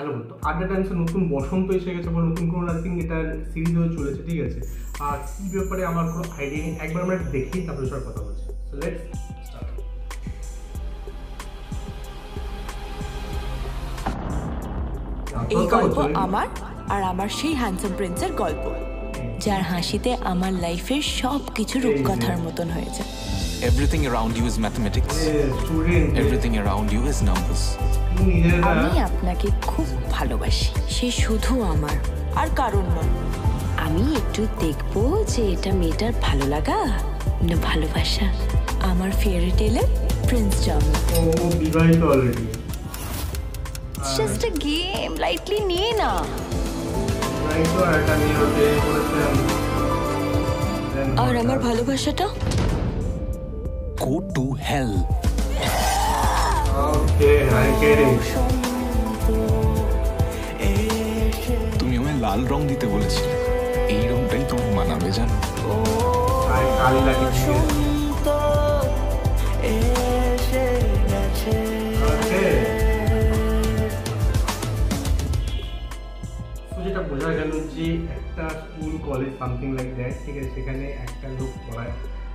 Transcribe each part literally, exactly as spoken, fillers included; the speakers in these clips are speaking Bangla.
হ্যালো বন্ধু, আড্ডা টাইমসে নতুন বসন্ত এসে গেছে বা নতুন কোনো আই থিঙ্ক এটার সিরিজও চলেছে, ঠিক আছে। আর কী ব্যাপারে আমার কোনো আইডিয়া নেই, একবার আমরা দেখি তারপরে সবার কথা বলছি। So let's start. এই গল্প আমার আর আমার সেই হ্যান্ডসাম প্রিন্সের গল্প, যার হাসিতে আমার লাইফের সব কিছু রূপকথার মতন হয়েছে। Everything around you is mathematics. Everything around you is numbers. আমি আপনাকে খুব ভালোবাসি, সে শুধু আমার আর কারণ নয়। আমি একটু দেখবো যে এটা মেয়েটার ভালো লাগা না ভালোবাসা। আমার ফেয়ারি টেলে প্রিন্স জার্ম। ও বিবাহিত already. It's just a game, lightly নিয়ে না। আর আমার ভালোবাসাটা Go to hell. Okay, I get it. তুমি আমায় লাল রং দিতে বলেছিলে, এই রংটাই তোমার মানাবে জানো। যেটা বোঝা গেল যে একটা school college something like that, ঠিক আছে, সেখানে একটা লোক পড়ায়,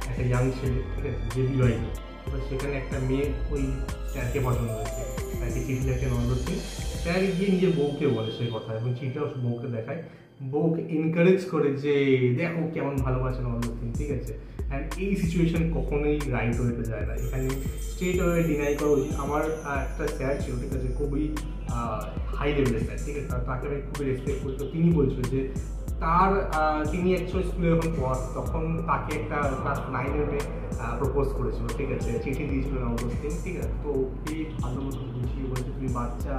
একটা ইয়াং ছেলে, ঠিক আছে, যে বিবাহিত। এবার সেখানে একটা মেয়ে ওই স্যারকে পছন্দ হয়েছে, তাকে চিঠি লেখে নন্দী, স্যার গিয়ে নিজের বউকে বলে সেই কথা এবং চিঠিটাও বউকে দেখায়, বউকে এনকারেজ করে যে দেখো কেমন ভালোবাসে নন্দী, ঠিক আছে। অ্যান্ড এই সিচুয়েশান কখনোই রাইট হতে যায় না, এখানে স্ট্রেট ওয়ে ডিনাই করা উচিত। আমার একটা স্যার ছিল, ঠিক আছে, খুবই হাই লেভেলের স্যার, ঠিক আছে, তাকে আমি খুবই রেসপেক্ট করতো। তিনি বলছিলেন যে তার তিনি অ্যাকচুয়ালি স্কুলে যখন পড় তখন তাকে একটা ক্লাস নাইনের মেয়ে প্রপোজ করেছিল, ঠিক আছে, চিঠি দিয়েছিল না অবস্থিন, ঠিক আছে। তো এই ভালো মতো বুঝিয়ে বলছে তুমি বাচ্চা,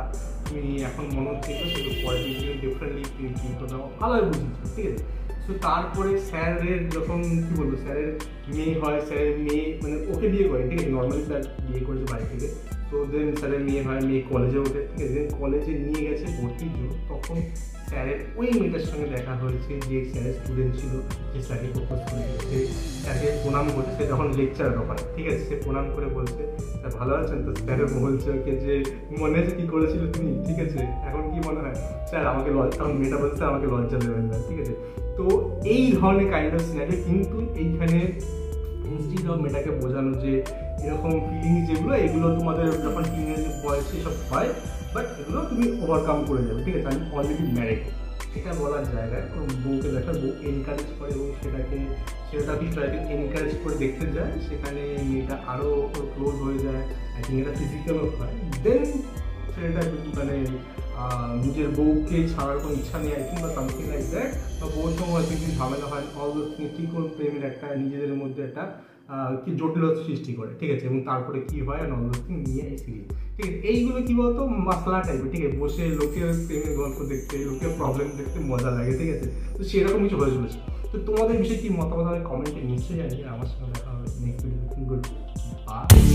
তুমি এখন মনে হচ্ছে সেগুলো পরে ডিফারেন্টলি তুমি কী করতে ভালোভাবে বুঝিয়েছিল, ঠিক আছে। তো তারপরে স্যারের যখন কী বলবো স্যারের মেয়ে হয়, স্যারের মেয়ে মানে ওকে বিয়ে করে, ঠিক আছে, নর্মালি স্যার বিয়ে করেছে বাড়ি থেকে। তো দেন স্যারের মেয়ে হয়, মেয়ে কলেজে ওঠে, ঠিক আছে, কলেজে নিয়ে গেছে ভর্তির জন্য। তখন স্যারের ওই মেয়েটার সঙ্গে দেখা হয়েছে যে স্যারের স্টুডেন্ট ছিল, যে স্যারকে প্রপোজ করে গেছে, স্যারকে প্রণাম করছে যখন লেকচার ওখানে, ঠিক আছে, সে প্রণাম করে বলছে স্যার ভালো আছেন। তো স্যারের বলছে ওকে যে মনে আছে কী করেছিল তুমি, ঠিক আছে, এখন কি মনে হয় স্যার আমাকে লজ্জা, তখন মেয়েটা বলছে স্যার আমাকে লজ্জা দেবেন না, ঠিক আছে। তো এই ধরনের কাইন্ড অফ সিনারি, কিন্তু এইখানে ইনস্টিটিউট অফ মেয়েটাকে বোঝানো যে এরকম ফিলিং যেগুলো, এগুলো তোমাদের যখন টিনেজ বয়সে সব হয়, বাট এগুলো তুমি ওভারকাম করে যাবে, ঠিক আছে। আমি অলরেডি ম্যারিড, এটা বলার জায়গায় বউকে দেখা বউ এনকারেজ করে এবং সেটাকে সেটা বিষয়টাকে এনকারেজ করে দেখতে যায়, সেখানে মেয়েটা আরও ক্লোজ হয়ে যায়, আই থিঙ্ক এটা ফিজিক্যালও হয়। দেন সেটা মানে নিজের বউকে ছাড়ার কোনো ইচ্ছা নেই, আই থিঙ্ক বা সামথিং লাইক দ্যাট, বা বউর সঙ্গে আই থিঙ্ক ঝামেলা হয়, অল দোজ থিংস, ঠিক কোন প্রেমের একটা নিজেদের মধ্যে একটা কি জটিলতা সৃষ্টি করে, ঠিক আছে, এবং তারপরে কী হয় নন্দী নিয়ে আসি, ঠিক আছে। এইগুলো কী বলতো মশলা টাইপের, ঠিক আছে, বসে লোকের প্রেমের গল্প দেখতে, লোকের প্রবলেম দেখতে মজা লাগে, ঠিক আছে। তো সেরকম কিছু হয়ে চলেছে। তো তোমাদের বিষয়ে কী মতামত, আমি কমেন্টে নিশ্চয়ই জানি। আমার সঙ্গে দেখা হবে নেক্সট ভিডিও।